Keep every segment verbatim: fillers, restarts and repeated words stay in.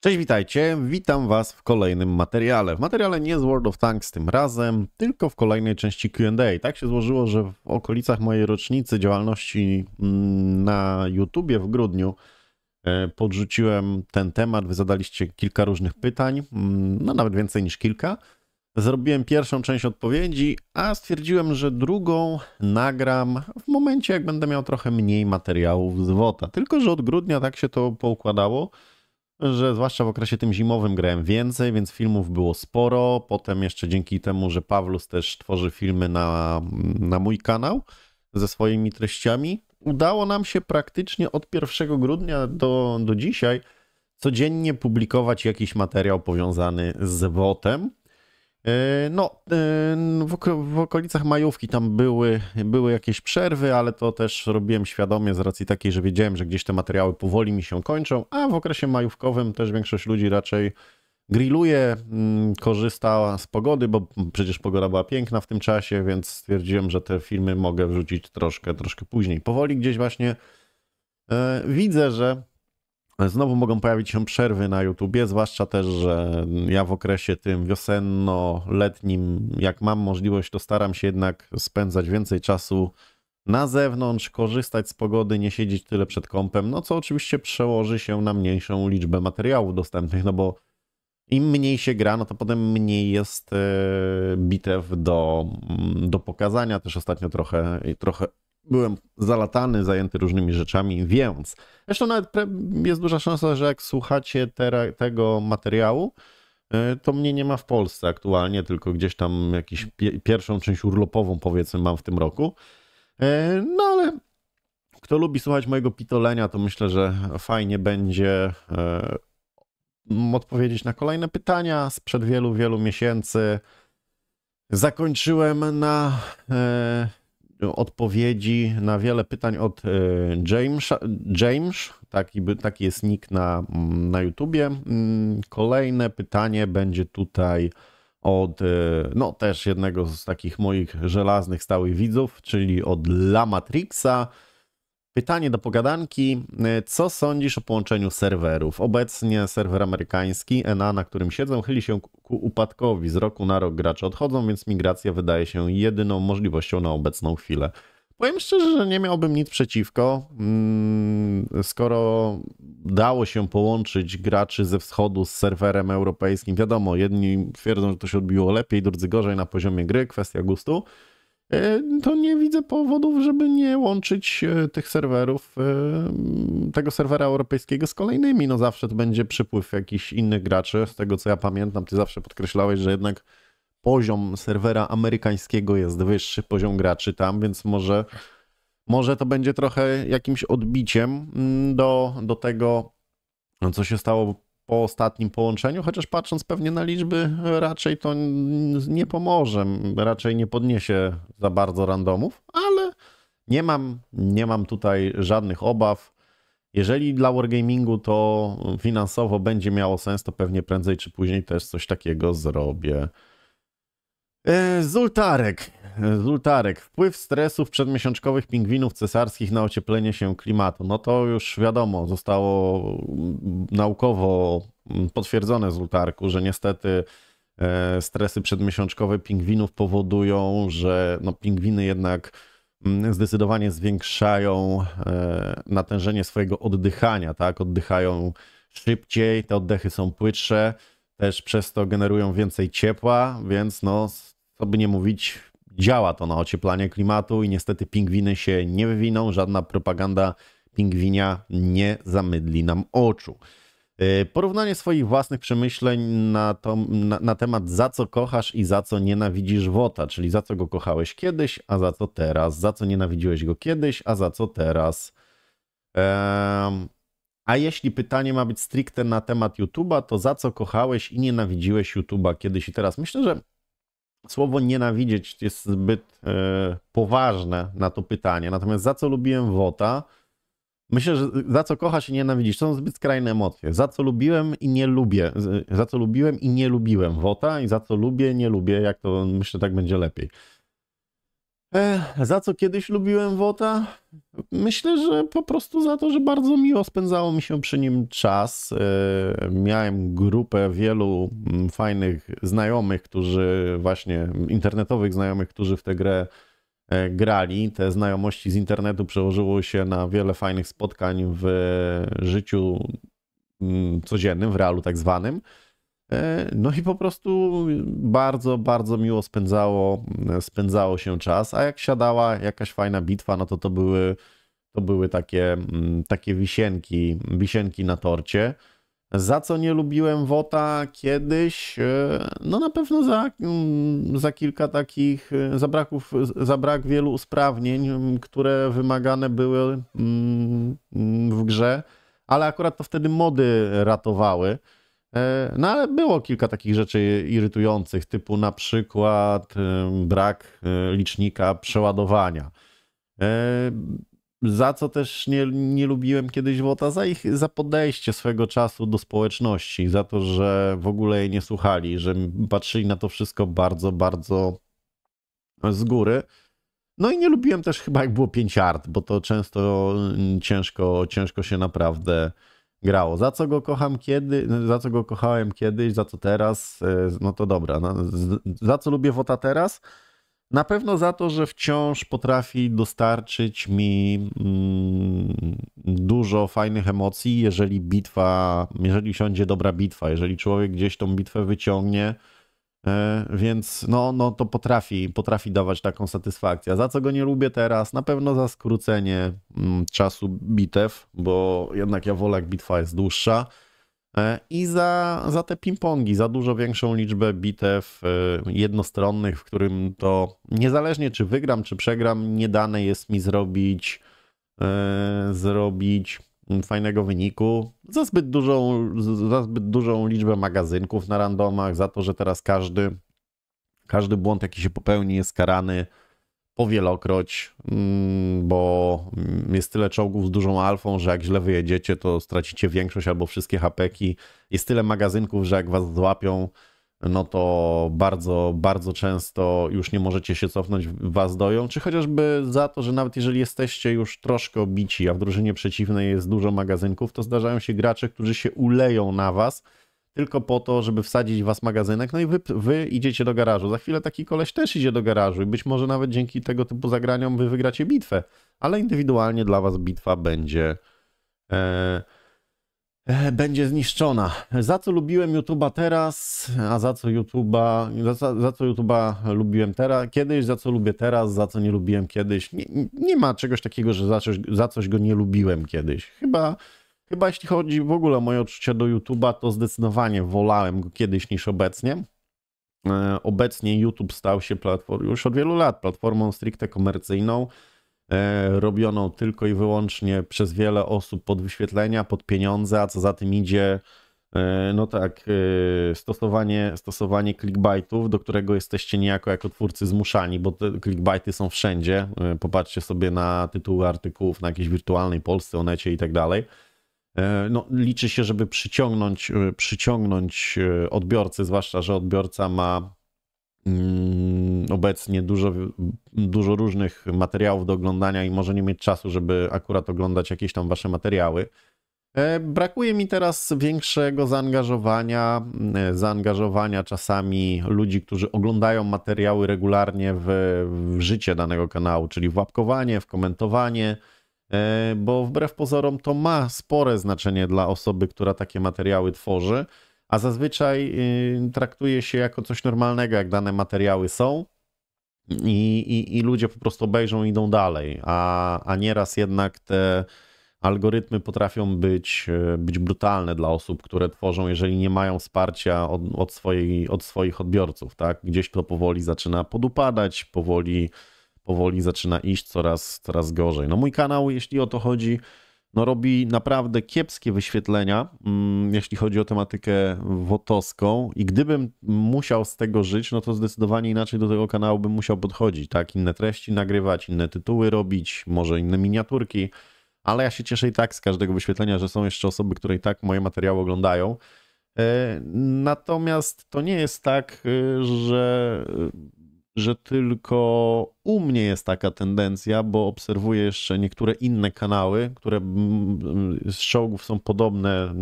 Cześć, witajcie. Witam Was w kolejnym materiale. W materiale nie z World of Tanks tym razem, tylko w kolejnej części Q and A. Tak się złożyło, że w okolicach mojej rocznicy działalności na YouTubie w grudniu podrzuciłem ten temat. Wy zadaliście kilka różnych pytań, no nawet więcej niż kilka. Zrobiłem pierwszą część odpowiedzi, a stwierdziłem, że drugą nagram w momencie, jak będę miał trochę mniej materiałów z WOTA. Tylko że od grudnia tak się to poukładało, że zwłaszcza w okresie tym zimowym grałem więcej, więc filmów było sporo. Potem jeszcze dzięki temu, że Pawlus też tworzy filmy na, na mój kanał ze swoimi treściami, udało nam się praktycznie od pierwszego grudnia do, do dzisiaj codziennie publikować jakiś materiał powiązany z WOTem. No, w okolicach majówki tam były, były jakieś przerwy, ale to też robiłem świadomie z racji takiej, że wiedziałem, że gdzieś te materiały powoli mi się kończą, a w okresie majówkowym też większość ludzi raczej grilluje, korzysta z pogody, bo przecież pogoda była piękna w tym czasie, więc stwierdziłem, że te filmy mogę wrzucić troszkę, troszkę później. Powoli gdzieś właśnie widzę, że znowu mogą pojawić się przerwy na YouTubie, zwłaszcza też, że ja w okresie tym wiosenno-letnim, jak mam możliwość, to staram się jednak spędzać więcej czasu na zewnątrz, korzystać z pogody, nie siedzieć tyle przed kompem, no co oczywiście przełoży się na mniejszą liczbę materiałów dostępnych, no bo im mniej się gra, no to potem mniej jest bitew do, do pokazania. Też ostatnio trochę, trochę byłem zalatany, zajęty różnymi rzeczami, więc... Zresztą nawet jest duża szansa, że jak słuchacie te, tego materiału, to mnie nie ma w Polsce aktualnie, tylko gdzieś tam jakąś pie, pierwszą część urlopową, powiedzmy, mam w tym roku. No ale kto lubi słuchać mojego pitolenia, to myślę, że fajnie będzie odpowiedzieć na kolejne pytania sprzed wielu, wielu miesięcy. Zakończyłem na... odpowiedzi na wiele pytań od Jamesa, James, taki, taki jest nick na, na YouTubie. Kolejne pytanie będzie tutaj od, no też jednego z takich moich żelaznych stałych widzów, czyli od LaMatrixa. Pytanie do pogadanki. Co sądzisz o połączeniu serwerów? Obecnie serwer amerykański, N A, na którym siedzę, chyli się ku upadkowi. Z roku na rok gracze odchodzą, więc migracja wydaje się jedyną możliwością na obecną chwilę. Powiem szczerze, że nie miałbym nic przeciwko. Skoro dało się połączyć graczy ze wschodu z serwerem europejskim, wiadomo, jedni twierdzą, że to się odbiło lepiej, drudzy gorzej na poziomie gry, kwestia gustu, to nie widzę powodów, żeby nie łączyć tych serwerów, tego serwera europejskiego z kolejnymi. No zawsze to będzie przypływ jakichś innych graczy. Z tego, co ja pamiętam, ty zawsze podkreślałeś, że jednak poziom serwera amerykańskiego jest wyższy, poziom graczy tam, więc może, może to będzie trochę jakimś odbiciem do, do tego, co się stało po ostatnim połączeniu, chociaż patrząc pewnie na liczby, raczej to nie pomoże, raczej nie podniesie za bardzo randomów, ale nie mam, nie mam tutaj żadnych obaw. Jeżeli dla Wargamingu to finansowo będzie miało sens, to pewnie prędzej czy później też coś takiego zrobię. Zultarek. Zultarek. Wpływ stresów przedmiesiączkowych pingwinów cesarskich na ocieplenie się klimatu. No to już wiadomo, zostało naukowo potwierdzone, Zultarku, że niestety stresy przedmiesiączkowe pingwinów powodują, że no pingwiny jednak zdecydowanie zwiększają natężenie swojego oddychania, tak? Oddychają szybciej, te oddechy są płytsze, też przez to generują więcej ciepła, więc no, co by nie mówić, działa to na ocieplanie klimatu i niestety pingwiny się nie wywiną, żadna propaganda pingwinia nie zamydli nam oczu. Porównanie swoich własnych przemyśleń na, to, na, na temat za co kochasz i za co nienawidzisz WOTA, czyli za co go kochałeś kiedyś, a za co teraz, za co nienawidziłeś go kiedyś, a za co teraz. Ehm... A jeśli pytanie ma być stricte na temat YouTube'a, to za co kochałeś i nienawidziłeś YouTube'a kiedyś i teraz? Myślę, że słowo nienawidzieć jest zbyt e, poważne na to pytanie. Natomiast za co lubiłem WOTA? Myślę, że za co kochasz i nienawidzisz? To są zbyt skrajne emocje. Za co lubiłem i nie lubię. Za co lubiłem i nie lubiłem WOTA i za co lubię, nie lubię. Jak to, myślę, tak będzie lepiej. E, za co kiedyś lubiłem WOTA? Myślę, że po prostu za to, że bardzo miło spędzało mi się przy nim czas. E, miałem grupę wielu fajnych znajomych, którzy właśnie, internetowych znajomych, którzy w tę grę e, grali. Te znajomości z internetu przełożyły się na wiele fajnych spotkań w życiu m, codziennym, w realu tak zwanym. No i po prostu bardzo, bardzo miło spędzało, spędzało się czas, a jak siadała jakaś fajna bitwa, no to to były, to były takie, takie wisienki, wisienki na torcie. Za co nie lubiłem WOTA kiedyś? No na pewno za, za kilka takich zabraków, za brak wielu usprawnień, które wymagane były w grze, ale akurat to wtedy mody ratowały. No ale było kilka takich rzeczy irytujących, typu na przykład brak licznika przeładowania. Za co też nie, nie lubiłem kiedyś WOTA? Za ich za podejście swego czasu do społeczności, za to, że w ogóle jej nie słuchali, że patrzyli na to wszystko bardzo, bardzo z góry. No i nie lubiłem też chyba, jak było pięć art, bo to często ciężko, ciężko się naprawdę grało. Za co go kocham kiedy, za co go kochałem kiedyś, za co teraz, no to dobra. No, za co lubię WOTA teraz? Na pewno za to, że wciąż potrafi dostarczyć mi mm, dużo fajnych emocji, jeżeli bitwa, jeżeli siądzie dobra bitwa, jeżeli człowiek gdzieś tą bitwę wyciągnie, yy, więc no, no to potrafi, potrafi dawać taką satysfakcję. A za co go nie lubię teraz? Na pewno za skrócenie czasu bitew, bo jednak ja wolę, jak bitwa jest dłuższa, i za, za te ping-pongi, za dużo większą liczbę bitew jednostronnych, w którym to niezależnie czy wygram, czy przegram, nie dane jest mi zrobić, e, zrobić fajnego wyniku, za zbyt dużą, za zbyt dużą liczbę magazynków na randomach, za to, że teraz każdy, każdy błąd, jaki się popełni, jest karany powielokroć, bo jest tyle czołgów z dużą alfą, że jak źle wyjedziecie, to stracicie większość albo wszystkie hapeki. Jest tyle magazynków, że jak was złapią, no to bardzo, bardzo często już nie możecie się cofnąć, was doją. Czy chociażby za to, że nawet jeżeli jesteście już troszkę obici, a w drużynie przeciwnej jest dużo magazynków, to zdarzają się gracze, którzy się uleją na was tylko po to, żeby wsadzić was magazynek, no i wy, wy idziecie do garażu. Za chwilę taki koleś też idzie do garażu i być może nawet dzięki tego typu zagraniom wy wygracie bitwę, ale indywidualnie dla was bitwa będzie, e, e, będzie zniszczona. Za co lubiłem YouTube'a teraz, a za co YouTube'a za, za co YouTube'a lubiłem teraz, kiedyś, za co lubię teraz, za co nie lubiłem kiedyś. Nie, nie ma czegoś takiego, że za coś, za coś go nie lubiłem kiedyś. Chyba... Chyba jeśli chodzi w ogóle o moje odczucia do YouTube'a, to zdecydowanie wolałem go kiedyś niż obecnie. Obecnie YouTube stał się platformą, już od wielu lat platformą stricte komercyjną, robioną tylko i wyłącznie przez wiele osób pod wyświetlenia, pod pieniądze, a co za tym idzie, no tak, stosowanie, stosowanie clickbaitów, do którego jesteście niejako jako twórcy zmuszani, bo te clickbaity są wszędzie. Popatrzcie sobie na tytuły artykułów na jakiejś wirtualnej Polsce, Onecie i tak dalej. No, liczy się, żeby przyciągnąć, przyciągnąć odbiorcę, zwłaszcza że odbiorca ma obecnie dużo, dużo różnych materiałów do oglądania i może nie mieć czasu, żeby akurat oglądać jakieś tam wasze materiały. Brakuje mi teraz większego zaangażowania, zaangażowania czasami ludzi, którzy oglądają materiały regularnie w, w życie danego kanału, czyli w łapkowanie, w komentowanie, bo wbrew pozorom to ma spore znaczenie dla osoby, która takie materiały tworzy, a zazwyczaj traktuje się jako coś normalnego, jak dane materiały są i, i, i ludzie po prostu obejrzą i idą dalej, a, a nieraz jednak te algorytmy potrafią być, być brutalne dla osób, które tworzą, jeżeli nie mają wsparcia od, od, swojej, od swoich odbiorców, tak? Gdzieś to powoli zaczyna podupadać, powoli powoli zaczyna iść coraz, coraz gorzej. No mój kanał, jeśli o to chodzi, no robi naprawdę kiepskie wyświetlenia, jeśli chodzi o tematykę wotowską, i gdybym musiał z tego żyć, no to zdecydowanie inaczej do tego kanału bym musiał podchodzić, tak? Inne treści nagrywać, inne tytuły robić, może inne miniaturki, ale ja się cieszę i tak z każdego wyświetlenia, że są jeszcze osoby, które i tak moje materiały oglądają. Natomiast to nie jest tak, że... że tylko u mnie jest taka tendencja, bo obserwuję jeszcze niektóre inne kanały, które z czołgów są podobne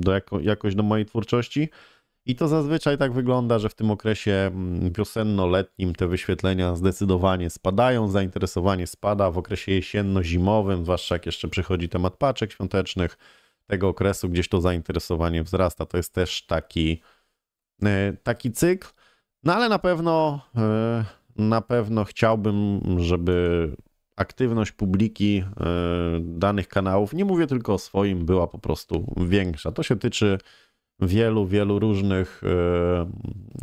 do jako, jakoś do mojej twórczości. I to zazwyczaj tak wygląda, że w tym okresie wiosenno-letnim te wyświetlenia zdecydowanie spadają, zainteresowanie spada w okresie jesienno-zimowym, zwłaszcza jak jeszcze przychodzi temat paczek świątecznych, tego okresu gdzieś to zainteresowanie wzrasta. To jest też taki, taki cykl. No ale na pewno, na pewno chciałbym, żeby aktywność publiki danych kanałów, nie mówię tylko o swoim, była po prostu większa. To się tyczy wielu, wielu różnych,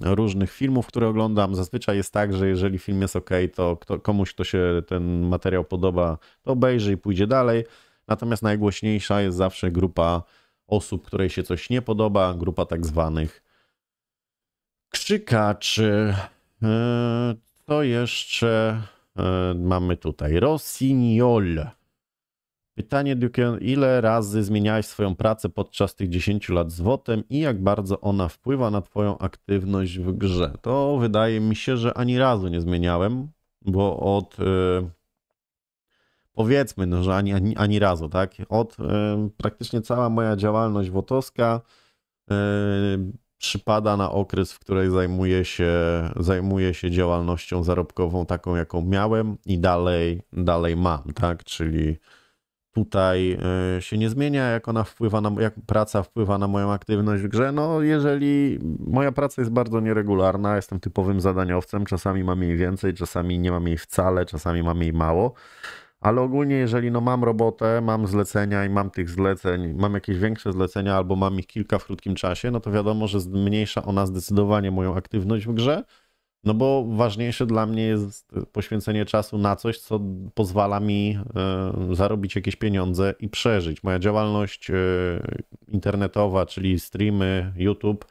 różnych filmów, które oglądam. Zazwyczaj jest tak, że jeżeli film jest ok, to kto, komuś, kto się ten materiał podoba, to obejrzy i pójdzie dalej. Natomiast najgłośniejsza jest zawsze grupa osób, której się coś nie podoba, grupa tak zwanych krzykaczy. Co jeszcze mamy tutaj? Rossignol. Pytanie, Duke, ile razy zmieniałeś swoją pracę podczas tych dziesięciu lat z wotem i jak bardzo ona wpływa na twoją aktywność w grze? To wydaje mi się, że ani razu nie zmieniałem, bo od... Powiedzmy, no, że ani, ani, ani razu, tak? Od y, praktycznie cała moja działalność wotowska y, przypada na okres, w której zajmuję się, zajmuję się działalnością zarobkową taką, jaką miałem i dalej, dalej mam, tak? Czyli tutaj y, się nie zmienia, jak ona wpływa na, jak praca wpływa na moją aktywność w grze. No, jeżeli moja praca jest bardzo nieregularna, jestem typowym zadaniowcem, czasami mam jej więcej, czasami nie mam jej wcale, czasami mam jej mało. Ale ogólnie, jeżeli no mam robotę, mam zlecenia i mam tych zleceń, mam jakieś większe zlecenia albo mam ich kilka w krótkim czasie, no to wiadomo, że zmniejsza ona zdecydowanie moją aktywność w grze, no bo ważniejsze dla mnie jest poświęcenie czasu na coś, co pozwala mi y, zarobić jakieś pieniądze i przeżyć. Moja działalność y, internetowa, czyli streamy, YouTube,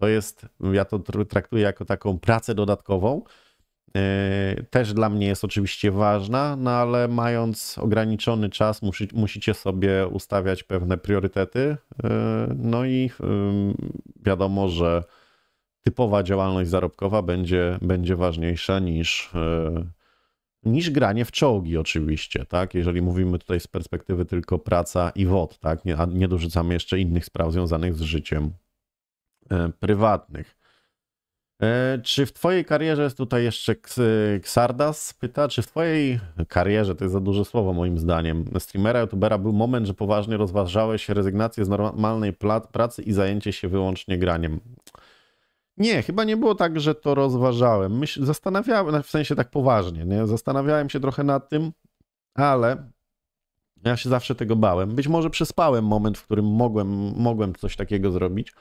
to jest, ja to traktuję jako taką pracę dodatkową, też dla mnie jest oczywiście ważna, no ale mając ograniczony czas musi, musicie sobie ustawiać pewne priorytety, no i wiadomo, że typowa działalność zarobkowa będzie, będzie ważniejsza niż, niż granie w czołgi oczywiście, tak? Jeżeli mówimy tutaj z perspektywy tylko praca i wot, tak? Nie, a nie dorzucamy jeszcze innych spraw związanych z życiem prywatnych. Czy w twojej karierze, tutaj jeszcze Ksardas pyta, czy w twojej karierze, to jest za duże słowo moim zdaniem, streamera, youtubera, był moment, że poważnie rozważałeś rezygnację z normalnej pracy i zajęcie się wyłącznie graniem? Nie, chyba nie było tak, że to rozważałem. Myśl, zastanawiałem, w sensie tak poważnie, nie? Zastanawiałem się trochę nad tym, ale ja się zawsze tego bałem. Być może przespałem moment, w którym mogłem, mogłem coś takiego zrobić.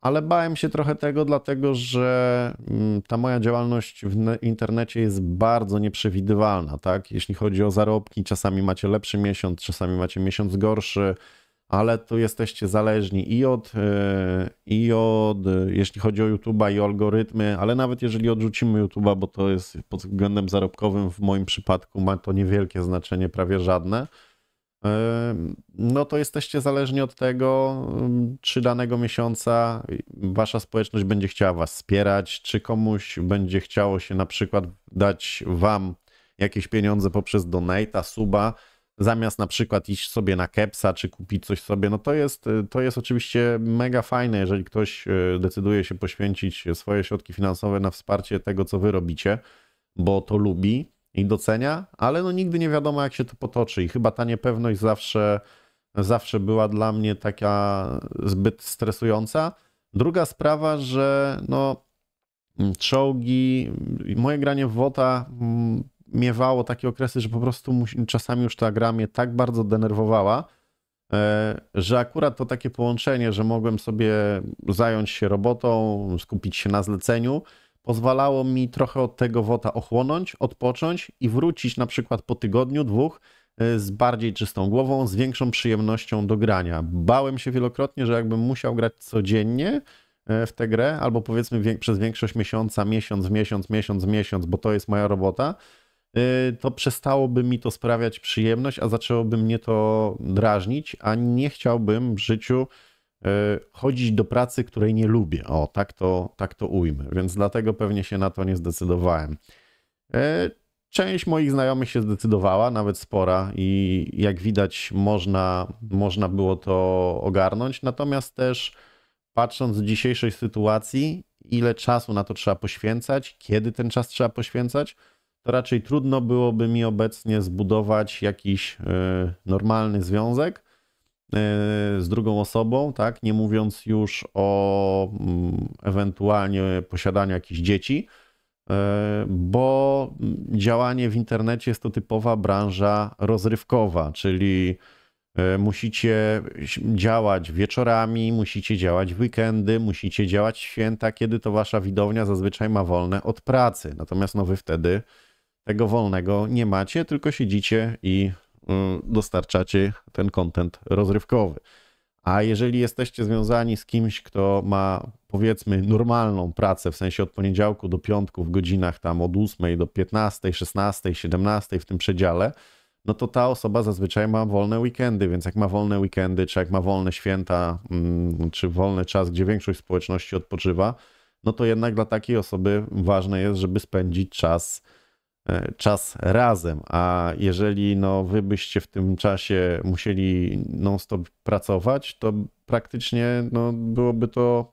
Ale bałem się trochę tego, dlatego że ta moja działalność w internecie jest bardzo nieprzewidywalna, tak? Jeśli chodzi o zarobki, czasami macie lepszy miesiąc, czasami macie miesiąc gorszy, ale tu jesteście zależni i od, i od jeśli chodzi o YouTube'a i o algorytmy, ale nawet jeżeli odrzucimy YouTube'a, bo to jest pod względem zarobkowym w moim przypadku ma to niewielkie znaczenie, prawie żadne, no to jesteście zależni od tego, czy danego miesiąca wasza społeczność będzie chciała was wspierać, czy komuś będzie chciało się na przykład dać wam jakieś pieniądze poprzez donate'a, suba, zamiast na przykład iść sobie na kepsa, czy kupić coś sobie. No to jest, to jest oczywiście mega fajne, jeżeli ktoś decyduje się poświęcić swoje środki finansowe na wsparcie tego, co wy robicie, bo to lubi i docenia, ale no nigdy nie wiadomo, jak się to potoczy i chyba ta niepewność zawsze, zawsze była dla mnie taka zbyt stresująca. Druga sprawa, że no czołgi, moje granie w wota miewało takie okresy, że po prostu czasami już ta gra mnie tak bardzo denerwowała, że akurat to takie połączenie, że mogłem sobie zająć się robotą, skupić się na zleceniu, pozwalało mi trochę od tego wota ochłonąć, odpocząć i wrócić na przykład po tygodniu, dwóch z bardziej czystą głową, z większą przyjemnością do grania. Bałem się wielokrotnie, że jakbym musiał grać codziennie w tę grę, albo powiedzmy przez większość miesiąca, miesiąc, miesiąc, miesiąc, miesiąc, bo to jest moja robota, to przestałoby mi to sprawiać przyjemność, a zaczęłoby mnie to drażnić, a nie chciałbym w życiu chodzić do pracy, której nie lubię. O, tak to, tak to ujmę, więc dlatego pewnie się na to nie zdecydowałem. Część moich znajomych się zdecydowała, nawet spora, i jak widać można, można było to ogarnąć. Natomiast też patrząc z dzisiejszej sytuacji, ile czasu na to trzeba poświęcać, kiedy ten czas trzeba poświęcać, to raczej trudno byłoby mi obecnie zbudować jakiś normalny związek z drugą osobą, tak? Nie mówiąc już o ewentualnie posiadaniu jakichś dzieci, bo działanie w internecie jest to typowa branża rozrywkowa, czyli musicie działać wieczorami, musicie działać w weekendy, musicie działać święta, kiedy to wasza widownia zazwyczaj ma wolne od pracy. Natomiast no wy wtedy tego wolnego nie macie, tylko siedzicie i dostarczacie ten content rozrywkowy. A jeżeli jesteście związani z kimś, kto ma powiedzmy normalną pracę, w sensie od poniedziałku do piątku w godzinach tam od ósmej do piętnastej, szesnastej, siedemnastej w tym przedziale, no to ta osoba zazwyczaj ma wolne weekendy, więc jak ma wolne weekendy, czy jak ma wolne święta, czy wolny czas, gdzie większość społeczności odpoczywa, no to jednak dla takiej osoby ważne jest, żeby spędzić czas czas razem, a jeżeli no, wy byście w tym czasie musieli non-stop pracować, to praktycznie no, byłoby to,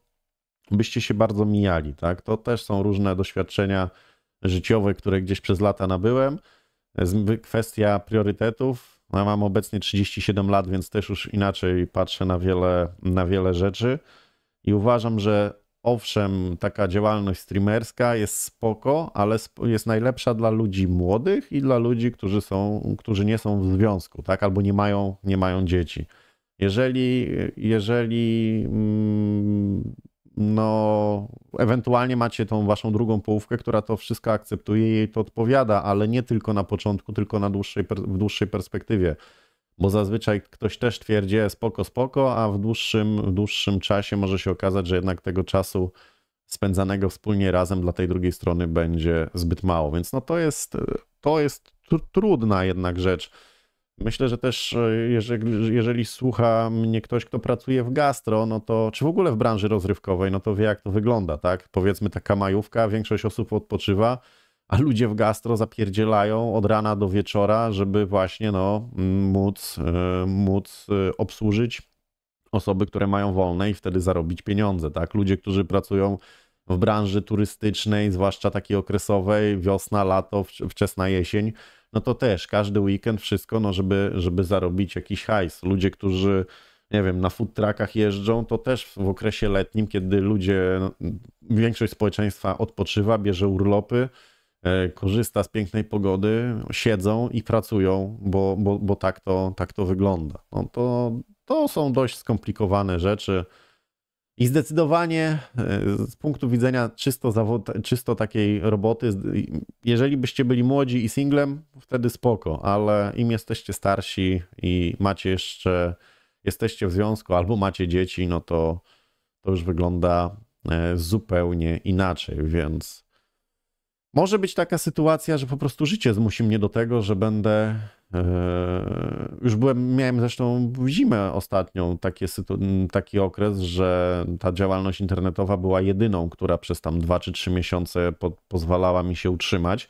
byście się bardzo mijali, tak? To też są różne doświadczenia życiowe, które gdzieś przez lata nabyłem. Kwestia priorytetów. Ja mam obecnie trzydzieści siedem lat, więc też już inaczej patrzę na wiele, na wiele rzeczy i uważam, że owszem, taka działalność streamerska jest spoko, ale jest najlepsza dla ludzi młodych i dla ludzi, którzy są, którzy nie są w związku, tak? Albo nie mają, nie mają dzieci. Jeżeli, jeżeli no, ewentualnie macie tą waszą drugą połówkę, która to wszystko akceptuje i jej to odpowiada, ale nie tylko na początku, tylko na dłuższej, w dłuższej perspektywie. Bo zazwyczaj ktoś też twierdzi spoko, spoko, a w dłuższym, w dłuższym czasie może się okazać, że jednak tego czasu spędzanego wspólnie razem dla tej drugiej strony będzie zbyt mało. Więc no to jest, to jest tr- trudna jednak rzecz. Myślę, że też jeżeli, jeżeli słucha mnie ktoś, kto pracuje w gastro, no to, czy w ogóle w branży rozrywkowej, no to wie, jak to wygląda, tak? Powiedzmy taka majówka, większość osób odpoczywa, a ludzie w gastro zapierdzielają od rana do wieczora, żeby właśnie no, móc, móc obsłużyć osoby, które mają wolne i wtedy zarobić pieniądze. Tak? Ludzie, którzy pracują w branży turystycznej, zwłaszcza takiej okresowej, wiosna, lato, wczesna jesień, no to też każdy weekend wszystko, no, żeby, żeby zarobić jakiś hajs. Ludzie, którzy nie wiem, na food truckach jeżdżą, to też w okresie letnim, kiedy ludzie, no, większość społeczeństwa odpoczywa, bierze urlopy, korzysta z pięknej pogody, siedzą i pracują, bo, bo, bo tak, to, tak to wygląda. No to, to są dość skomplikowane rzeczy i zdecydowanie z punktu widzenia czysto, zawod, czysto takiej roboty, jeżeli byście byli młodzi i singlem, wtedy spoko, ale im jesteście starsi i macie jeszcze, jesteście w związku albo macie dzieci, no to, to już wygląda zupełnie inaczej, więc może być taka sytuacja, że po prostu życie zmusi mnie do tego, że będę... Yy, już byłem, miałem zresztą w zimę ostatnią takie taki okres, że ta działalność internetowa była jedyną, która przez tam dwa czy trzy miesiące po, pozwalała mi się utrzymać.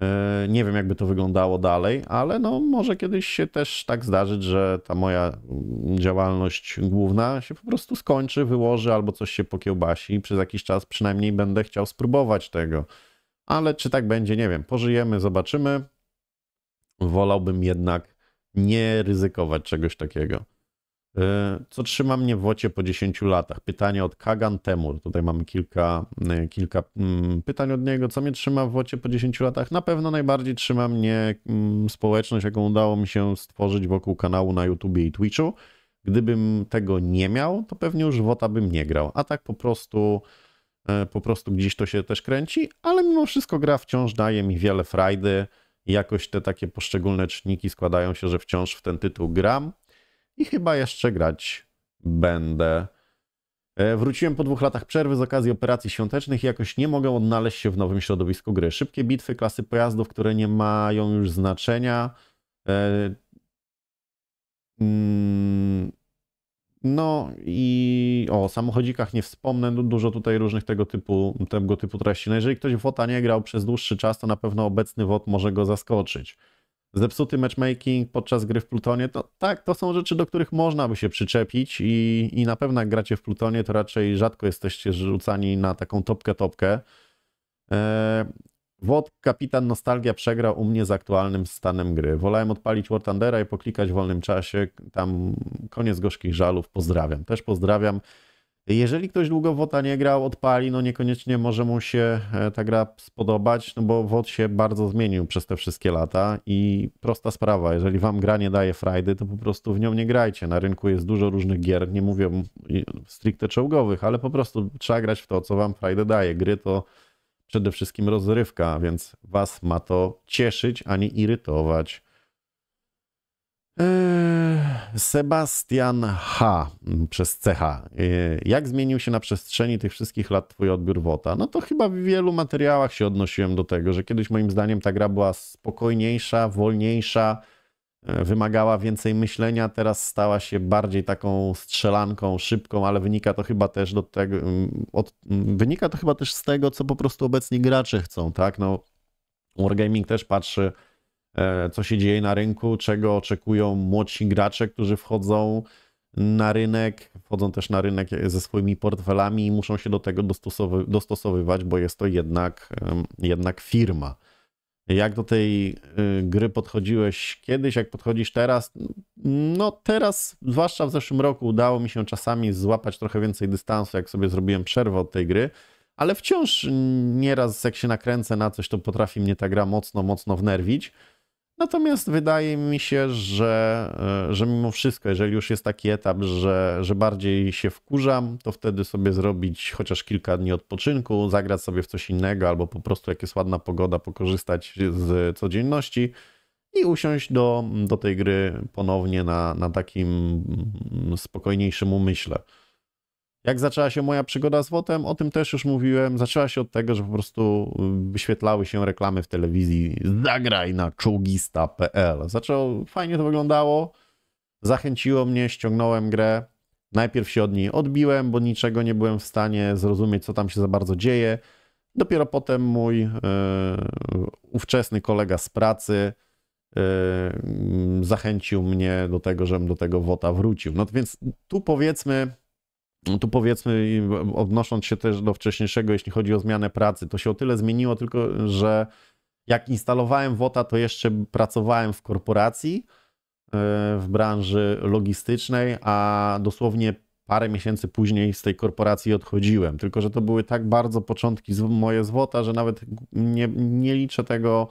Yy, nie wiem, jakby to wyglądało dalej, ale no może kiedyś się też tak zdarzyć, że ta moja działalność główna się po prostu skończy, wyłoży albo coś się pokiełbasi i przez jakiś czas przynajmniej będę chciał spróbować tego. Ale czy tak będzie, nie wiem. Pożyjemy, zobaczymy. Wolałbym jednak nie ryzykować czegoś takiego. Co trzyma mnie w wocie po dziesięciu latach? Pytanie od Kagan Temur. Tutaj mamy kilka, kilka pytań od niego. Co mnie trzyma w wocie po dziesięciu latach? Na pewno najbardziej trzyma mnie społeczność, jaką udało mi się stworzyć wokół kanału na YouTubie i Twitchu. Gdybym tego nie miał, to pewnie już wota bym nie grał. A tak po prostu... Po prostu gdzieś to się też kręci, ale mimo wszystko gra wciąż daje mi wiele frajdy. Jakoś te takie poszczególne czynniki składają się, że wciąż w ten tytuł gram i chyba jeszcze grać będę. Wróciłem po dwóch latach przerwy z okazji operacji świątecznych i jakoś nie mogę odnaleźć się w nowym środowisku gry. Szybkie bitwy, klasy pojazdów, które nie mają już znaczenia. Hmm. No i o samochodzikach nie wspomnę, dużo tutaj różnych tego typu, tego typu treści. No jeżeli ktoś w WOTA nie grał przez dłuższy czas, to na pewno obecny WOT może go zaskoczyć. Zepsuty matchmaking podczas gry w Plutonie, to tak, to są rzeczy, do których można by się przyczepić i, i na pewno jak gracie w Plutonie, to raczej rzadko jesteście rzucani na taką topkę-topkę. Eee, WOT Kapitan Nostalgia przegrał u mnie z aktualnym stanem gry. Wolałem odpalić War Thundera i poklikać w wolnym czasie. Tam koniec gorzkich żalów, pozdrawiam. Też pozdrawiam. Jeżeli ktoś długo w WOTA nie grał, odpali, no niekoniecznie może mu się ta gra spodobać, no bo WOT się bardzo zmienił przez te wszystkie lata i prosta sprawa, jeżeli wam gra nie daje frajdy, to po prostu w nią nie grajcie. Na rynku jest dużo różnych gier, nie mówię stricte czołgowych, ale po prostu trzeba grać w to, co wam frajdę daje. Gry to przede wszystkim rozrywka, więc was ma to cieszyć, a nie irytować. Sebastian H. przez C H. Jak zmienił się na przestrzeni tych wszystkich lat twój odbiór WOTA? No to chyba w wielu materiałach się odnosiłem do tego, że kiedyś moim zdaniem ta gra była spokojniejsza, wolniejsza, wymagała więcej myślenia, teraz stała się bardziej taką strzelanką, szybką, ale wynika to chyba też do tego, od, wynika to chyba też z tego, co po prostu obecni gracze chcą, tak? No, Wargaming też patrzy, co się dzieje na rynku, czego oczekują młodsi gracze, którzy wchodzą na rynek, wchodzą też na rynek ze swoimi portfelami i muszą się do tego dostosowy dostosowywać, bo jest to jednak, jednak firma. Jak do tej gry podchodziłeś kiedyś, jak podchodzisz teraz? No teraz, zwłaszcza w zeszłym roku, udało mi się czasami złapać trochę więcej dystansu, jak sobie zrobiłem przerwę od tej gry. Ale wciąż nieraz jak się nakręcę na coś, to potrafi mnie ta gra mocno, mocno wnerwić. Natomiast wydaje mi się, że, że mimo wszystko, jeżeli już jest taki etap, że, że bardziej się wkurzam, to wtedy sobie zrobić chociaż kilka dni odpoczynku, zagrać sobie w coś innego albo po prostu jak jest ładna pogoda, pokorzystać z codzienności i usiąść do, do tej gry ponownie na, na takim spokojniejszym umyśle. Jak zaczęła się moja przygoda z WOTem? O tym też już mówiłem. Zaczęła się od tego, że po prostu wyświetlały się reklamy w telewizji zagraj na czołgista kropka p l. Zaczęło, fajnie to wyglądało, zachęciło mnie, ściągnąłem grę. Najpierw się od niej odbiłem, bo niczego nie byłem w stanie zrozumieć, co tam się za bardzo dzieje. Dopiero potem mój yy, ówczesny kolega z pracy yy, zachęcił mnie do tego, żebym do tego WOTA wrócił. No więc tu powiedzmy... Tu powiedzmy, odnosząc się też do wcześniejszego, jeśli chodzi o zmianę pracy, to się o tyle zmieniło, tylko że jak instalowałem WOTA, to jeszcze pracowałem w korporacji, w branży logistycznej, a dosłownie parę miesięcy później z tej korporacji odchodziłem. Tylko że to były tak bardzo początki moje z WOTA, że nawet nie, nie liczę tego,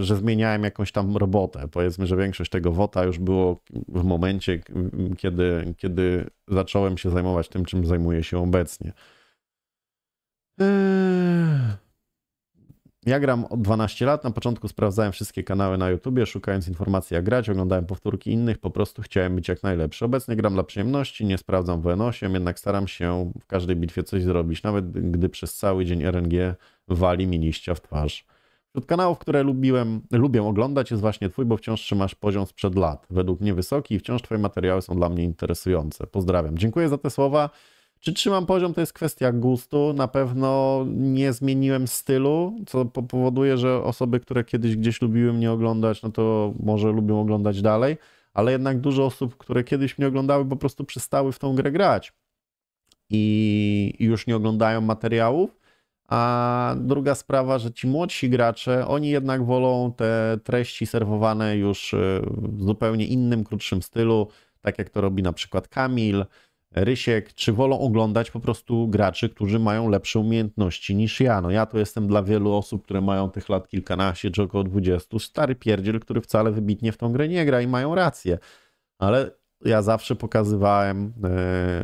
że zmieniałem jakąś tam robotę. Powiedzmy, że większość tego WOTA już było w momencie, kiedy, kiedy zacząłem się zajmować tym, czym zajmuję się obecnie. Ja gram od dwunastu lat. Na początku sprawdzałem wszystkie kanały na YouTubie, szukając informacji jak grać, oglądałem powtórki innych, po prostu chciałem być jak najlepszy. Obecnie gram dla przyjemności, nie sprawdzam W N osiem, jednak staram się w każdej bitwie coś zrobić, nawet gdy przez cały dzień R N G wali mi liścia w twarz. Wśród kanałów, które lubiłem, lubię oglądać jest właśnie twój, bo wciąż trzymasz poziom sprzed lat. Według mnie wysoki i wciąż twoje materiały są dla mnie interesujące. Pozdrawiam. Dziękuję za te słowa. Czy trzymam poziom? To jest kwestia gustu. Na pewno nie zmieniłem stylu, co powoduje, że osoby, które kiedyś gdzieś lubiły mnie oglądać, no to może lubią oglądać dalej, ale jednak dużo osób, które kiedyś mnie oglądały, po prostu przestały w tą grę grać i już nie oglądają materiałów. A druga sprawa, że ci młodsi gracze, oni jednak wolą te treści serwowane już w zupełnie innym, krótszym stylu, tak jak to robi na przykład Kamil Rysiek, czy wolą oglądać po prostu graczy, którzy mają lepsze umiejętności niż ja. No ja to jestem dla wielu osób, które mają tych lat kilkanaście czy około dwudziestu, stary pierdziel, który wcale wybitnie w tą grę nie gra i mają rację. Ale ja zawsze pokazywałem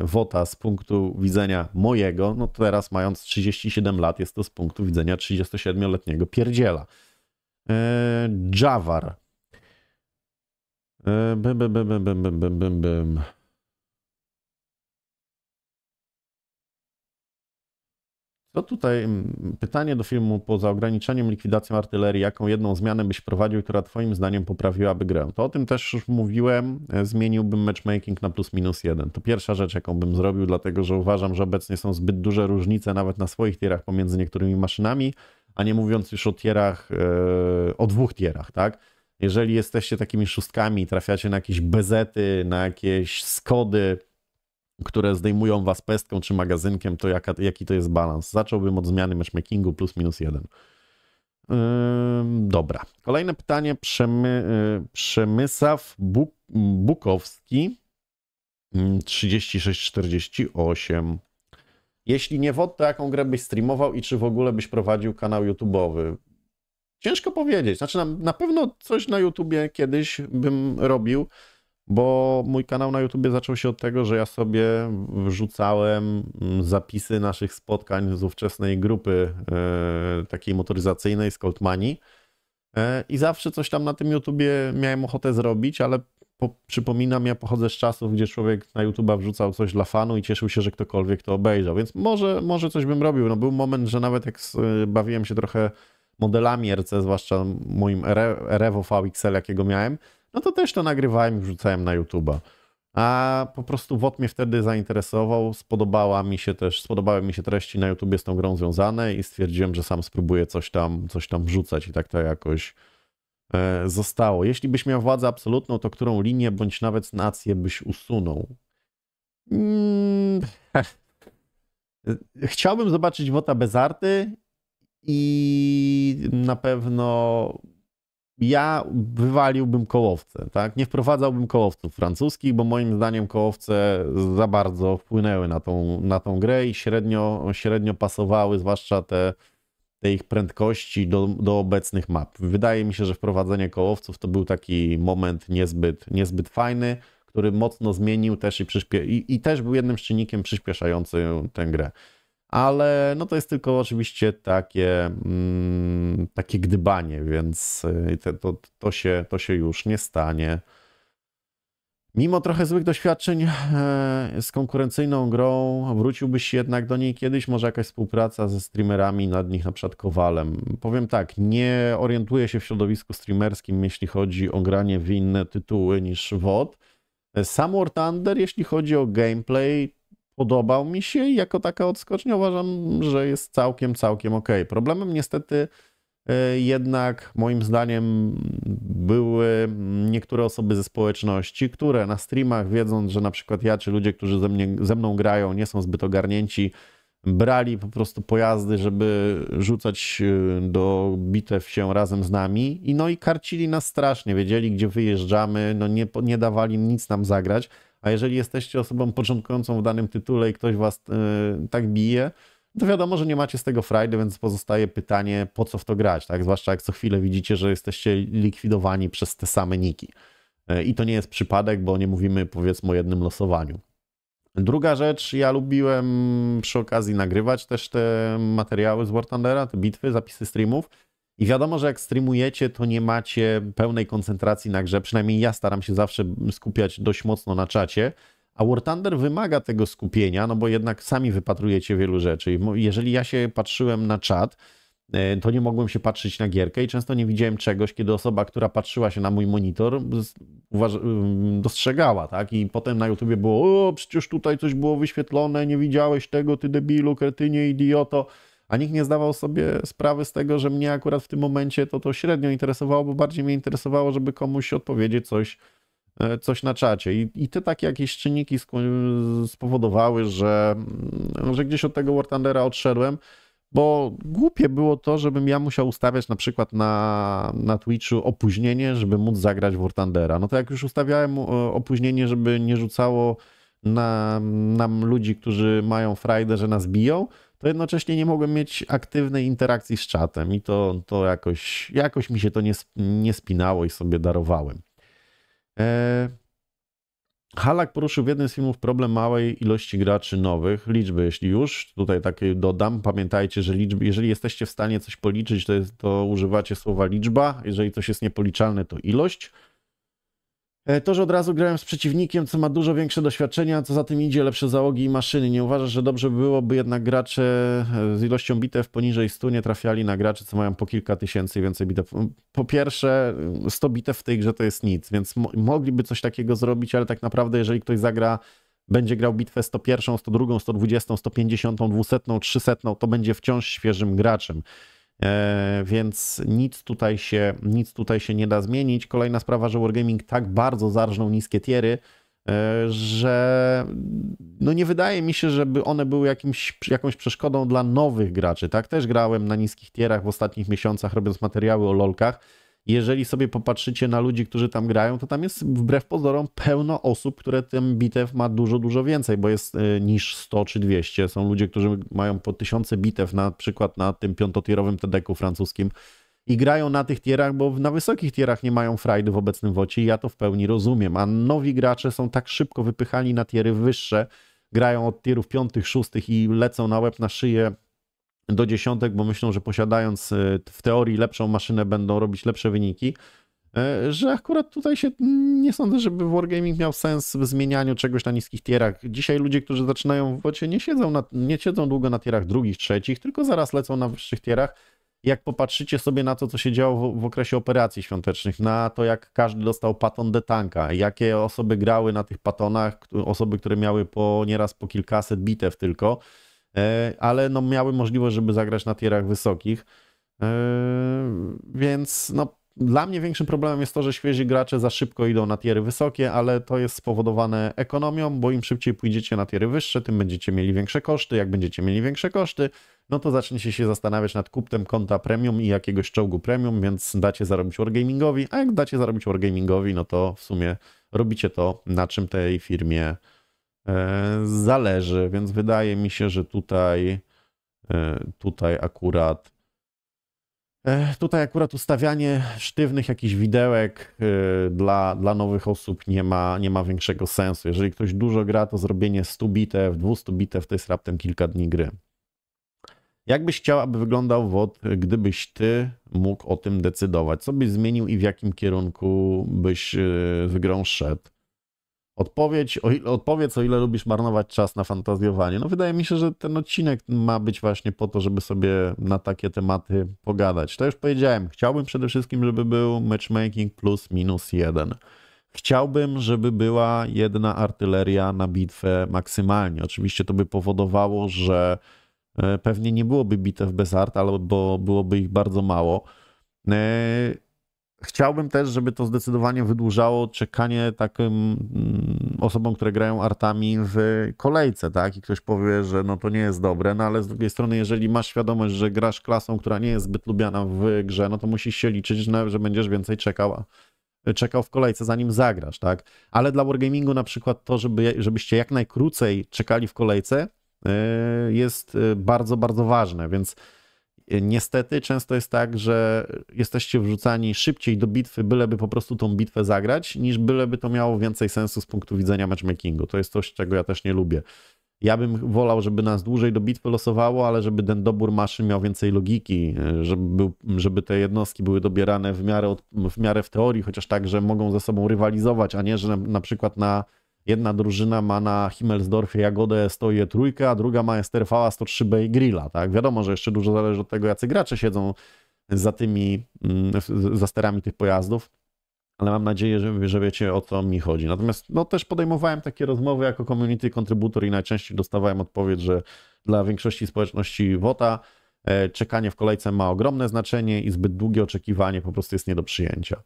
WOTA z punktu widzenia mojego, no teraz mając trzydzieści siedem lat jest to z punktu widzenia trzydziestosiedmioletniego pierdziela. Javar. Bym, bym, bym, bym, bym, bym, bym, bym. To tutaj pytanie do filmu poza ograniczeniem, likwidacją artylerii, jaką jedną zmianę byś prowadził, która twoim zdaniem poprawiłaby grę? To o tym też już mówiłem, zmieniłbym matchmaking na plus minus jeden. To pierwsza rzecz, jaką bym zrobił, dlatego że uważam, że obecnie są zbyt duże różnice nawet na swoich tierach pomiędzy niektórymi maszynami, a nie mówiąc już o tierach, o dwóch tierach, tak? Jeżeli jesteście takimi szóstkami i trafiacie na jakieś bezety, na jakieś skody, które zdejmują was pestką czy magazynkiem, to jaka, jaki to jest balans? Zacząłbym od zmiany matchmakingu plus minus jeden. Yy, dobra. Kolejne pytanie. Przemy, yy, Przemysław Buk, Bukowski yy, trzydzieści sześć czterdzieści osiem. Jeśli nie W O T, to jaką grę byś streamował i czy w ogóle byś prowadził kanał YouTube'owy? Ciężko powiedzieć. Znaczy na, na pewno coś na YouTubie kiedyś bym robił, bo mój kanał na YouTubie zaczął się od tego, że ja sobie wrzucałem zapisy naszych spotkań z ówczesnej grupy e, takiej motoryzacyjnej z Coltmani e, i zawsze coś tam na tym YouTubie miałem ochotę zrobić, ale po, przypominam, ja pochodzę z czasów, gdzie człowiek na YouTuba wrzucał coś dla fanu i cieszył się, że ktokolwiek to obejrzał, więc może, może coś bym robił. No był moment, że nawet jak bawiłem się trochę modelami R C, zwłaszcza moim Revo V X L, jakiego miałem, no to też to nagrywałem i wrzucałem na YouTube'a. A po prostu W O T mnie wtedy zainteresował, spodobała mi się też, spodobały mi się treści na YouTubie z tą grą związane i stwierdziłem, że sam spróbuję coś tam, coś tam wrzucać i tak to jakoś e, zostało. Jeśli byś miał władzę absolutną, to którą linię bądź nawet nację byś usunął? Hmm. Chciałbym zobaczyć W O T A bez arty i na pewno... Ja wywaliłbym kołowce, tak? Nie wprowadzałbym kołowców francuskich, bo moim zdaniem kołowce za bardzo wpłynęły na tą, na tą grę i średnio, średnio pasowały, zwłaszcza te, te ich prędkości do, do obecnych map. Wydaje mi się, że wprowadzenie kołowców to był taki moment niezbyt, niezbyt fajny, który mocno zmienił też i, przyspie- i, i też był jednym z czynnikiem przyspieszającym tę grę. Ale no to jest tylko oczywiście takie, mm, takie gdybanie, więc te, to, to, się, to się już nie stanie. Mimo trochę złych doświadczeń e, z konkurencyjną grą, wróciłbyś jednak do niej kiedyś? Może jakaś współpraca ze streamerami, nad nich na przykład Kowalem? Powiem tak, nie orientuję się w środowisku streamerskim, jeśli chodzi o granie w inne tytuły niż W O T. Sam War Thunder, jeśli chodzi o gameplay, podobał mi się i jako taka odskocznia uważam, że jest całkiem, całkiem ok. Problemem niestety jednak moim zdaniem były niektóre osoby ze społeczności, które na streamach, wiedząc, że na przykład ja czy ludzie, którzy ze, mnie, ze mną grają, nie są zbyt ogarnięci, brali po prostu pojazdy, żeby rzucać do bitew się razem z nami i no i karcili nas strasznie, wiedzieli gdzie wyjeżdżamy, no nie, nie dawali nic nam zagrać. A jeżeli jesteście osobą początkującą w danym tytule i ktoś was yy, tak bije, to wiadomo, że nie macie z tego frajdy, więc pozostaje pytanie, po co w to grać, tak? Zwłaszcza jak co chwilę widzicie, że jesteście likwidowani przez te same niki. Yy, I to nie jest przypadek, bo nie mówimy powiedzmy o jednym losowaniu. Druga rzecz, ja lubiłem przy okazji nagrywać też te materiały z War Thundera, te bitwy, zapisy streamów. I wiadomo, że jak streamujecie, to nie macie pełnej koncentracji na grze, przynajmniej ja staram się zawsze skupiać dość mocno na czacie, a War Thunder wymaga tego skupienia, no bo jednak sami wypatrujecie wielu rzeczy. Jeżeli ja się patrzyłem na czat, to nie mogłem się patrzeć na gierkę i często nie widziałem czegoś, kiedy osoba, która patrzyła się na mój monitor, dostrzegała, tak? I potem na YouTubie było, o, przecież tutaj coś było wyświetlone, nie widziałeś tego, ty debilu, kretynie, idioto. A nikt nie zdawał sobie sprawy z tego, że mnie akurat w tym momencie to to średnio interesowało, bo bardziej mnie interesowało, żeby komuś odpowiedzieć coś, coś na czacie. I, i te takie jakieś czynniki spowodowały, że, że gdzieś od tego War Thundera odszedłem, bo głupie było to, żebym ja musiał ustawiać na przykład na, na Twitchu opóźnienie, żeby móc zagrać War Thundera. No to jak już ustawiałem opóźnienie, żeby nie rzucało na, nam ludzi, którzy mają frajdę, że nas biją, to jednocześnie nie mogłem mieć aktywnej interakcji z czatem i to, to jakoś, jakoś mi się to nie, nie spinało i sobie darowałem. Eee, Halak poruszył w jednym z filmów problem małej ilości graczy nowych, liczby jeśli już, tutaj takie dodam, pamiętajcie, że liczby, jeżeli jesteście w stanie coś policzyć, to, jest, to używacie słowa liczba, jeżeli coś jest niepoliczalne, to ilość. To, że od razu grałem z przeciwnikiem, co ma dużo większe doświadczenia, co za tym idzie, lepsze załogi i maszyny. Nie uważasz, że dobrze byłoby jednak gracze z ilością bitew poniżej stu nie trafiali na graczy, co mają po kilka tysięcy i więcej bitew? Po pierwsze, sto bitew w tej grze to jest nic, więc mo mogliby coś takiego zrobić, ale tak naprawdę jeżeli ktoś zagra, będzie grał bitwę sto jeden, sto dwa, sto dwadzieścia, sto pięćdziesiąt, dwieście, trzysta, to będzie wciąż świeżym graczem. Eee, więc nic tutaj, się, nic tutaj się nie da zmienić. Kolejna sprawa, że Wargaming tak bardzo zarżnął niskie tiery, eee, że no nie wydaje mi się, żeby one były jakimś, jakąś przeszkodą dla nowych graczy. Tak? Też grałem na niskich tierach w ostatnich miesiącach, robiąc materiały o lolkach. Jeżeli sobie popatrzycie na ludzi, którzy tam grają, to tam jest wbrew pozorom pełno osób, które tym bitew ma dużo, dużo więcej, bo jest y, niż sto czy dwieście. Są ludzie, którzy mają po tysiące bitew na przykład na tym piątotierowym T D K-u francuskim i grają na tych tierach, bo na wysokich tierach nie mają frajdy w obecnym wocie i ja to w pełni rozumiem. A nowi gracze są tak szybko wypychani na tiery wyższe, grają od tierów piątych, szóstych i lecą na łeb na szyję do dziesiątek, bo myślą, że posiadając w teorii lepszą maszynę będą robić lepsze wyniki, że akurat tutaj się nie sądzę, żeby Wargaming miał sens w zmienianiu czegoś na niskich tierach. Dzisiaj ludzie, którzy zaczynają w wocie, nie siedzą, na, nie siedzą długo na tierach drugich, trzecich, tylko zaraz lecą na wyższych tierach. Jak popatrzycie sobie na to, co się działo w, w okresie operacji świątecznych, na to, jak każdy dostał paton de tanka, jakie osoby grały na tych patonach, osoby, które miały po nieraz po kilkaset bitew tylko, ale no miały możliwość, żeby zagrać na tierach wysokich, więc no dla mnie większym problemem jest to, że świeżi gracze za szybko idą na tiery wysokie, ale to jest spowodowane ekonomią, bo im szybciej pójdziecie na tiery wyższe, tym będziecie mieli większe koszty, jak będziecie mieli większe koszty, no to zaczniecie się zastanawiać nad kupnem konta premium i jakiegoś czołgu premium, więc dacie zarobić Wargamingowi, a jak dacie zarobić Wargamingowi, no to w sumie robicie to, na czym tej firmie zależy, więc wydaje mi się, że tutaj tutaj akurat tutaj akurat ustawianie sztywnych jakichś widełek dla, dla nowych osób nie ma, nie ma większego sensu. Jeżeli ktoś dużo gra, to zrobienie stu bitew, dwustu bitew to jest raptem kilka dni gry. Jak byś chciał, aby wyglądał W O T, gdybyś ty mógł o tym decydować? Co byś zmienił i w jakim kierunku byś z grą szedł? Odpowiedź o, ile, odpowiedz, o ile lubisz marnować czas na fantazjowanie. No wydaje mi się, że ten odcinek ma być właśnie po to, żeby sobie na takie tematy pogadać. To już powiedziałem. Chciałbym przede wszystkim, żeby był matchmaking plus minus jeden. Chciałbym, żeby była jedna artyleria na bitwę maksymalnie. Oczywiście to by powodowało, że pewnie nie byłoby bitew bez art, albo byłoby ich bardzo mało. Chciałbym też, żeby to zdecydowanie wydłużało czekanie takim osobom, które grają artami w kolejce, tak? I ktoś powie, że no to nie jest dobre, no ale z drugiej strony, jeżeli masz świadomość, że grasz klasą, która nie jest zbyt lubiana w grze, no to musisz się liczyć, że będziesz więcej czekał, czekał w kolejce, zanim zagrasz, tak? Ale dla Wargamingu na przykład to, żeby, żebyście jak najkrócej czekali w kolejce, jest bardzo, bardzo ważne, więc niestety często jest tak, że jesteście wrzucani szybciej do bitwy, byleby po prostu tą bitwę zagrać, niż byleby to miało więcej sensu z punktu widzenia matchmakingu. To jest coś, czego ja też nie lubię. Ja bym wolał, żeby nas dłużej do bitwy losowało, ale żeby ten dobór maszyn miał więcej logiki, żeby, był, żeby te jednostki były dobierane w miarę, od, w miarę w teorii, chociaż tak, że mogą ze sobą rywalizować, a nie, że na, na przykład na jedna drużyna ma na Himmelsdorfie Jagodę stoi trójkę, a druga ma S T V sto trzy B i Grilla, tak? Wiadomo, że jeszcze dużo zależy od tego, jacy gracze siedzą za tymi, za sterami tych pojazdów, ale mam nadzieję, że, że wiecie, o co mi chodzi. Natomiast no, też podejmowałem takie rozmowy jako community contributor i najczęściej dostawałem odpowiedź, że dla większości społeczności W O T A czekanie w kolejce ma ogromne znaczenie i zbyt długie oczekiwanie po prostu jest nie do przyjęcia.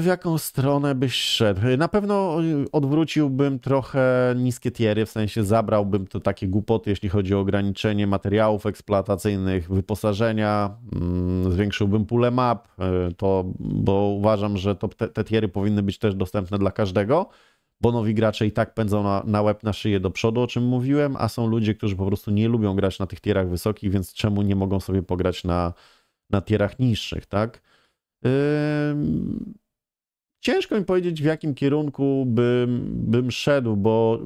W jaką stronę byś szedł? Na pewno odwróciłbym trochę niskie tiery, w sensie zabrałbym to takie głupoty, jeśli chodzi o ograniczenie materiałów eksploatacyjnych, wyposażenia, zwiększyłbym pulę map, to, bo uważam, że to, te, te tiery powinny być też dostępne dla każdego, bo nowi gracze i tak pędzą na, na łeb na szyję do przodu, o czym mówiłem, a są ludzie, którzy po prostu nie lubią grać na tych tierach wysokich, więc czemu nie mogą sobie pograć na, na tierach niższych, tak? Ciężko mi powiedzieć, w jakim kierunku bym, bym szedł, bo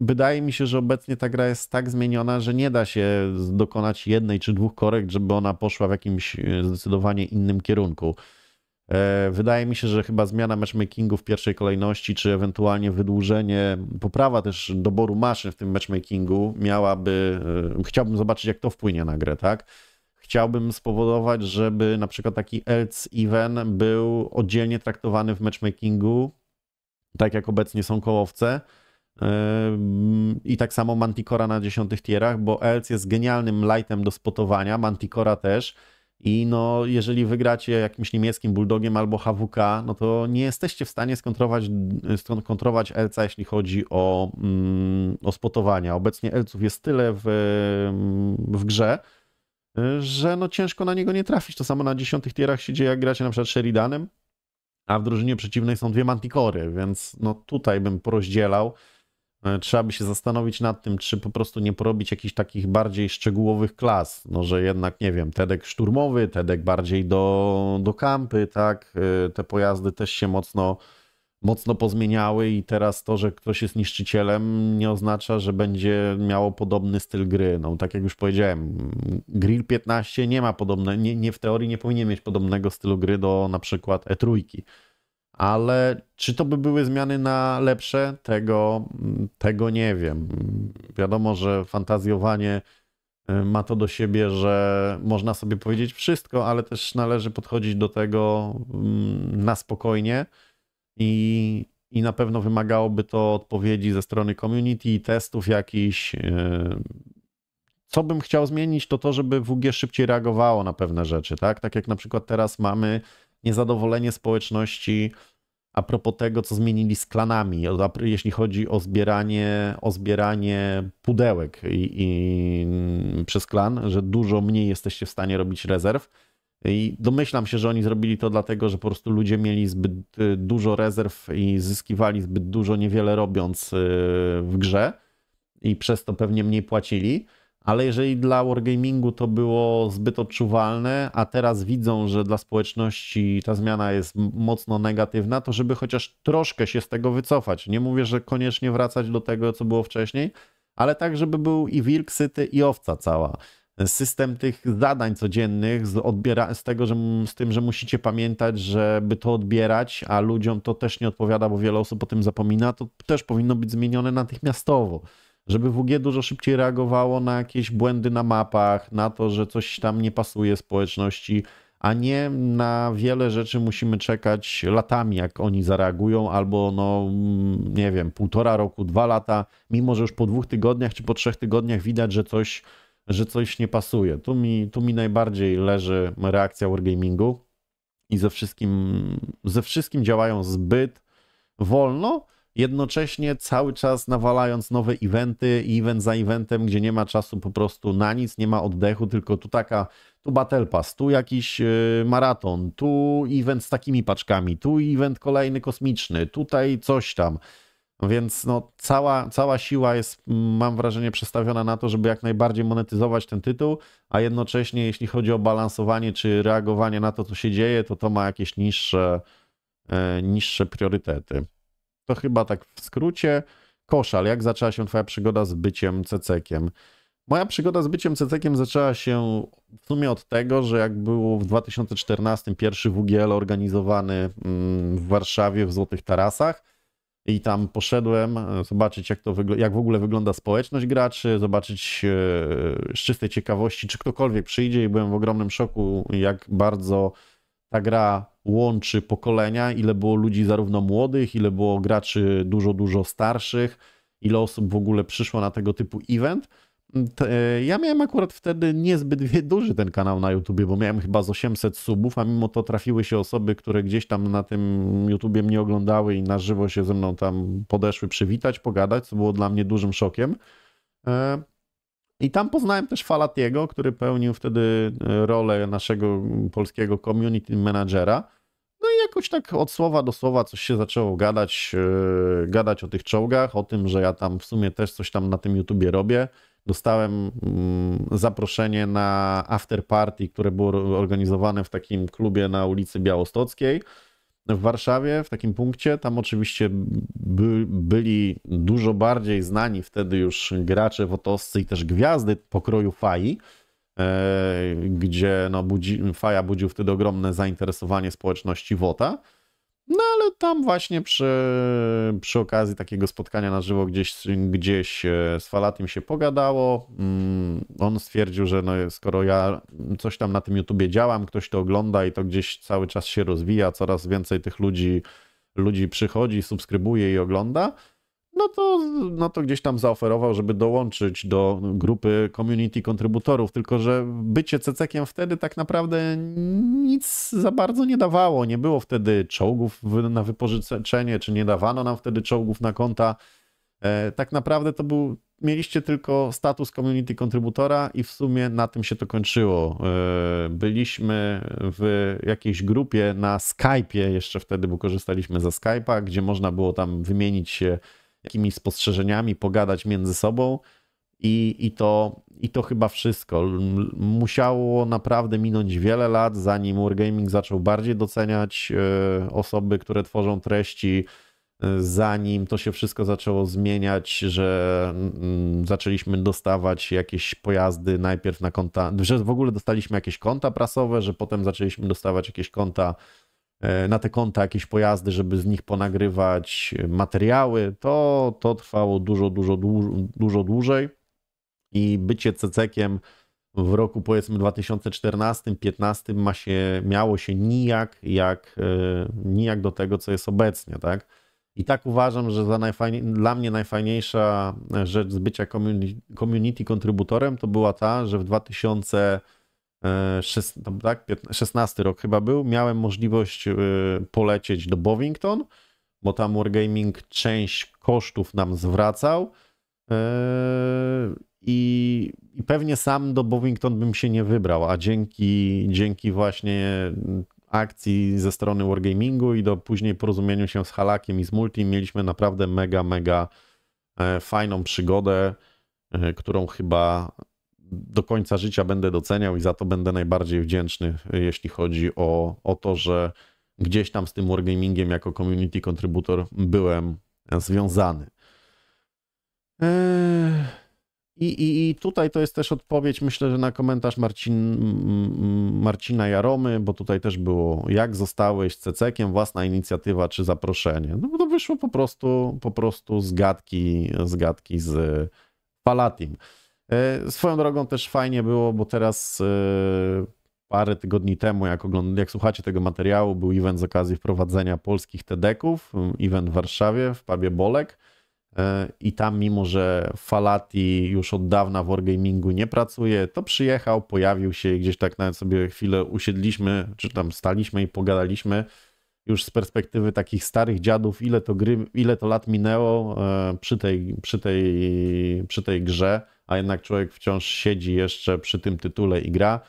wydaje mi się, że obecnie ta gra jest tak zmieniona, że nie da się dokonać jednej czy dwóch korekt, żeby ona poszła w jakimś zdecydowanie innym kierunku. Wydaje mi się, że chyba zmiana matchmakingu w pierwszej kolejności, czy ewentualnie wydłużenie, poprawa też doboru maszyn w tym matchmakingu miałaby, chciałbym zobaczyć, jak to wpłynie na grę, tak? Chciałbym spowodować, żeby na przykład taki Elz Even był oddzielnie traktowany w matchmakingu, tak jak obecnie są kołowce i tak samo Manticora na dziesiątych tierach, bo Elz jest genialnym lightem do spotowania, Manticora też. I no, jeżeli wygracie jakimś niemieckim Bulldogiem albo H W K, no to nie jesteście w stanie skontrować, skontrować Elza, jeśli chodzi o, mm, o spotowania. Obecnie Elców jest tyle w, w grze, że no ciężko na niego nie trafić. To samo na dziesiątych tierach się dzieje, jak gracie na przykład Sheridanem, a w drużynie przeciwnej są dwie Manticory, więc no tutaj bym porozdzielał. Trzeba by się zastanowić nad tym, czy po prostu nie porobić jakichś takich bardziej szczegółowych klas, no że jednak, nie wiem, Tedek szturmowy, Tedek bardziej do, do kampy, tak, te pojazdy też się mocno, mocno pozmieniały i teraz to, że ktoś jest niszczycielem, nie oznacza, że będzie miało podobny styl gry, no tak jak już powiedziałem, Grille piętnaście nie ma podobne, nie, nie w teorii nie powinien mieć podobnego stylu gry do na przykład E trzy. Ale czy to by były zmiany na lepsze? Tego, tego nie wiem. Wiadomo, że fantazjowanie ma to do siebie, że można sobie powiedzieć wszystko, ale też należy podchodzić do tego na spokojnie i, i na pewno wymagałoby to odpowiedzi ze strony community, testów jakichś. Co bym chciał zmienić, to to, żeby W G szybciej reagowało na pewne rzeczy, tak? Tak jak na przykład teraz mamy niezadowolenie społeczności a propos tego, co zmienili z klanami, jeśli chodzi o zbieranie, o zbieranie pudełek i, i przez klan, że dużo mniej jesteście w stanie robić rezerw. I domyślam się, że oni zrobili to dlatego, że po prostu ludzie mieli zbyt dużo rezerw i zyskiwali zbyt dużo, niewiele robiąc w grze i przez to pewnie mniej płacili. Ale jeżeli dla Wargamingu to było zbyt odczuwalne, a teraz widzą, że dla społeczności ta zmiana jest mocno negatywna, to żeby chociaż troszkę się z tego wycofać. Nie mówię, że koniecznie wracać do tego, co było wcześniej, ale tak, żeby był i wilk syty, i owca cała. System tych zadań codziennych z, odbiera z, tego, że, z tym, że musicie pamiętać, żeby to odbierać, a ludziom to też nie odpowiada, bo wiele osób o tym zapomina, to też powinno być zmienione natychmiastowo. Żeby W G dużo szybciej reagowało na jakieś błędy na mapach, na to, że coś tam nie pasuje społeczności, a nie na wiele rzeczy musimy czekać latami, jak oni zareagują, albo no nie wiem, półtora roku, dwa lata, mimo że już po dwóch tygodniach czy po trzech tygodniach widać, że coś, że coś nie pasuje. Tu mi, tu mi najbardziej leży reakcja Wargamingu i ze wszystkim, ze wszystkim działają zbyt wolno, jednocześnie cały czas nawalając nowe eventy, event za eventem, gdzie nie ma czasu po prostu na nic, nie ma oddechu, tylko tu taka, tu battle pass, tu jakiś maraton, tu event z takimi paczkami, tu event kolejny kosmiczny, tutaj coś tam. Więc no, cała, cała siła jest, mam wrażenie, przestawiona na to, żeby jak najbardziej monetyzować ten tytuł, a jednocześnie jeśli chodzi o balansowanie czy reagowanie na to, co się dzieje, to to ma jakieś niższe, niższe priorytety. To chyba tak w skrócie. Koszal, jak zaczęła się twoja przygoda z byciem cecekiem? Moja przygoda z byciem cecekiem zaczęła się w sumie od tego, że jak był w dwa tysiące czternastym pierwszy W G L organizowany w Warszawie w Złotych Tarasach i tam poszedłem zobaczyć, jak to jak w ogóle wygląda społeczność graczy, zobaczyć z czystej ciekawości, czy ktokolwiek przyjdzie i byłem w ogromnym szoku, jak bardzo ta gra łączy pokolenia, ile było ludzi zarówno młodych, ile było graczy dużo, dużo starszych, ile osób w ogóle przyszło na tego typu event. Ja miałem akurat wtedy niezbyt duży ten kanał na YouTubie, bo miałem chyba z osiemset subów, a mimo to trafiły się osoby, które gdzieś tam na tym YouTubie mnie oglądały i na żywo się ze mną tam podeszły przywitać, pogadać, co było dla mnie dużym szokiem. I tam poznałem też Falatiego, który pełnił wtedy rolę naszego polskiego community managera. No i jakoś tak od słowa do słowa coś się zaczęło gadać, yy, gadać o tych czołgach, o tym, że ja tam w sumie też coś tam na tym YouTubie robię. Dostałem yy, zaproszenie na after party, które było organizowane w takim klubie na ulicy Białostockiej w Warszawie, w takim punkcie. Tam oczywiście by, byli dużo bardziej znani wtedy już gracze wotoscy i też gwiazdy pokroju F A I. gdzie no, budzi, Faja budził wtedy ogromne zainteresowanie społeczności WOTA. No ale tam właśnie przy, przy okazji takiego spotkania na żywo gdzieś, gdzieś z Falatim się pogadało. On stwierdził, że no, skoro ja coś tam na tym YouTubie działam, ktoś to ogląda i to gdzieś cały czas się rozwija, coraz więcej tych ludzi, ludzi przychodzi, subskrybuje i ogląda, no to, no to gdzieś tam zaoferował, żeby dołączyć do grupy community kontrybutorów, tylko że bycie cecekiem wtedy tak naprawdę nic za bardzo nie dawało. Nie było wtedy czołgów na wypożyczenie, czy nie dawano nam wtedy czołgów na konta. Tak naprawdę to był, mieliście tylko status community kontrybutora i w sumie na tym się to kończyło. Byliśmy w jakiejś grupie na Skype'ie, jeszcze wtedy, bo korzystaliśmy ze Skype'a, gdzie można było tam wymienić się jakimiś spostrzeżeniami, pogadać między sobą i, i, to, i to chyba wszystko. Musiało naprawdę minąć wiele lat, zanim Wargaming zaczął bardziej doceniać osoby, które tworzą treści, zanim to się wszystko zaczęło zmieniać, że zaczęliśmy dostawać jakieś pojazdy najpierw na konta, że w ogóle dostaliśmy jakieś konta prasowe, że potem zaczęliśmy dostawać jakieś konta na te konta jakieś pojazdy, żeby z nich ponagrywać materiały, to, to trwało dużo, dużo, dużo, dużo dłużej i bycie cecekiem w roku powiedzmy dwa tysiące czternastym, dwa tysiące piętnastym ma się, miało się nijak jak, nijak do tego, co jest obecnie, tak? I tak uważam, że za najfajnie, dla mnie najfajniejsza rzecz z bycia community kontrybutorem to była ta, że w dwa tysiące szesnastym rok chyba był, miałem możliwość polecieć do Bovington, bo tam Wargaming część kosztów nam zwracał i, i pewnie sam do Bovington bym się nie wybrał, a dzięki, dzięki właśnie akcji ze strony Wargamingu i do później porozumieniu się z Halakiem i z Multim mieliśmy naprawdę mega, mega fajną przygodę, którą chyba do końca życia będę doceniał i za to będę najbardziej wdzięczny, jeśli chodzi o, o to, że gdzieś tam z tym Wargamingiem jako community kontrybutor byłem związany. I, i, I tutaj to jest też odpowiedź, myślę, że na komentarz Marcin, Marcina Jaromy, bo tutaj też było, jak zostałeś cecekiem, własna inicjatywa czy zaproszenie. No to wyszło po prostu, po prostu z gadki, z gadki z Palatim. Swoją drogą też fajnie było, bo teraz parę tygodni temu, jak, jak słuchacie tego materiału, był event z okazji wprowadzenia polskich TEDeków, event w Warszawie, w pubie Bolek i tam mimo, że Falati już od dawna w Wargamingu nie pracuje, to przyjechał, pojawił się i gdzieś tak nawet sobie chwilę usiedliśmy, czy tam staliśmy i pogadaliśmy. Już z perspektywy takich starych dziadów, ile to, gry, ile to lat minęło przy tej, przy tej, przy tej grze, a jednak człowiek wciąż siedzi jeszcze przy tym tytule i gra.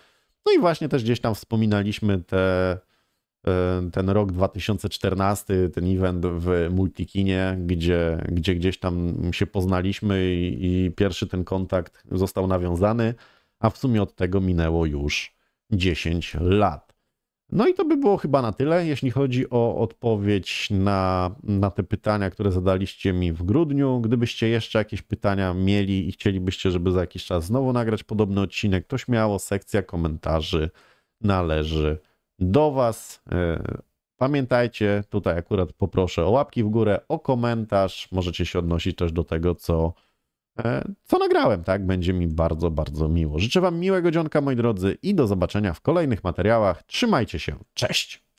No i właśnie też gdzieś tam wspominaliśmy te, ten rok dwa tysiące czternasty, ten event w Multikinie, gdzie, gdzie gdzieś tam się poznaliśmy i, i pierwszy ten kontakt został nawiązany, a w sumie od tego minęło już dziesięć lat. No i to by było chyba na tyle, jeśli chodzi o odpowiedź na, na te pytania, które zadaliście mi w grudniu. Gdybyście jeszcze jakieś pytania mieli i chcielibyście, żeby za jakiś czas znowu nagrać podobny odcinek, to śmiało, sekcja komentarzy należy do Was. Pamiętajcie, tutaj akurat poproszę o łapki w górę, o komentarz. Możecie się odnosić też do tego, co, co nagrałem, tak? Będzie mi bardzo, bardzo miło. Życzę Wam miłego dzionka, moi drodzy, i do zobaczenia w kolejnych materiałach. Trzymajcie się. Cześć!